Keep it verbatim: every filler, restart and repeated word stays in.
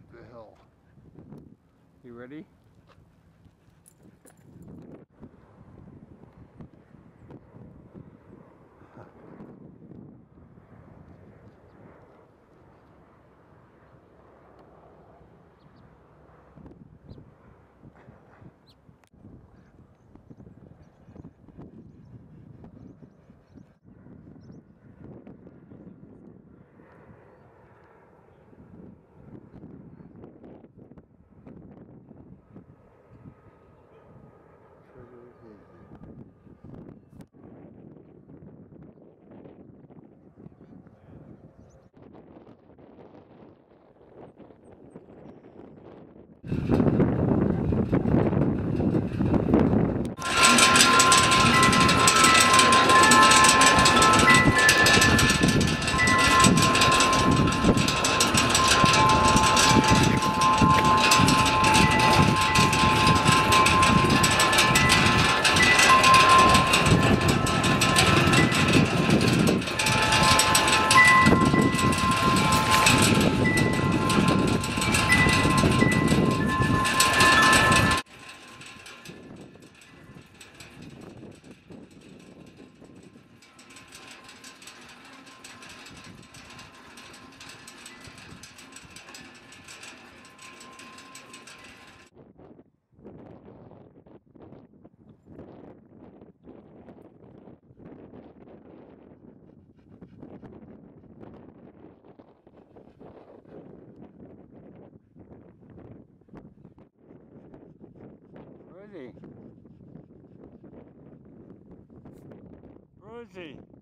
up the hill. You ready? Rosie. Rosie.